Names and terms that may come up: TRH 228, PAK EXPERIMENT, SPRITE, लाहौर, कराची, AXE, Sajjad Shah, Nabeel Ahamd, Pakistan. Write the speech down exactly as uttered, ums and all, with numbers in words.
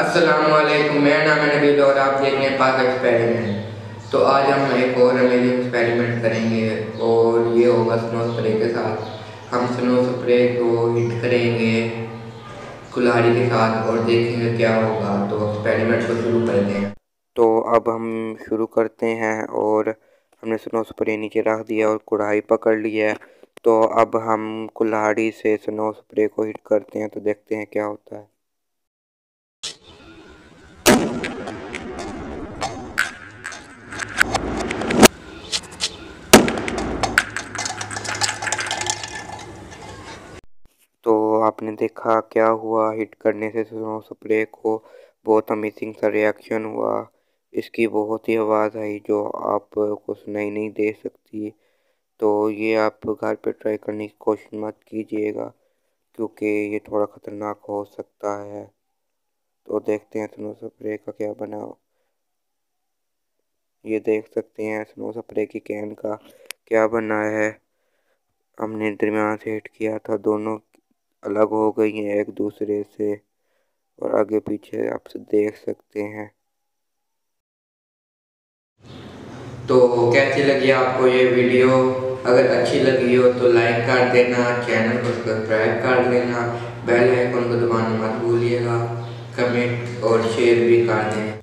अस्सलामुअलैकुम, मेरा नाम है नबील और आप देख रहे हैं पाक एक्सपेरिमेंट। तो आज हम एक और अमेजिंग एक्सपेरिमेंट करेंगे और ये होगा स्नो स्प्रे के साथ। हम स्नो स्प्रे को हिट करेंगे कुल्हाड़ी के साथ और देखेंगे क्या होगा। तो एक्सपेरिमेंट को शुरू करते हैं। तो अब हम शुरू करते हैं और हमने स्नो स्प्रे नीचे रख दिया और कुल्हाड़ी पकड़ लिया है। तो अब हम कुल्हाड़ी से स्नो स्प्रे को हिट करते हैं, तो देखते हैं क्या होता है। तो आपने देखा क्या हुआ, हिट करने से स्नो स्प्रे को बहुत अमेजिंग सा रिएक्शन हुआ। इसकी बहुत ही आवाज़ आई जो आप को सुनाई नहीं दे सकती। तो ये आप घर पे ट्राई करने की कोशिश मत कीजिएगा क्योंकि ये थोड़ा ख़तरनाक हो सकता है। तो देखते हैं स्नो स्प्रे का क्या बनाओ। ये देख सकते हैं स्नो स्प्रे की कैन का क्या बना है। हमने दरमियान से हिट किया था, दोनों अलग हो गई हैं एक दूसरे से और आगे पीछे आप देख सकते हैं। तो कैसी लगी आपको ये वीडियो? अगर अच्छी लगी हो तो लाइक कर देना, चैनल को सब्सक्राइब कर देना, बेल आइकन को दबाना मत भूलिएगा, कमेंट और शेयर भी कर दें।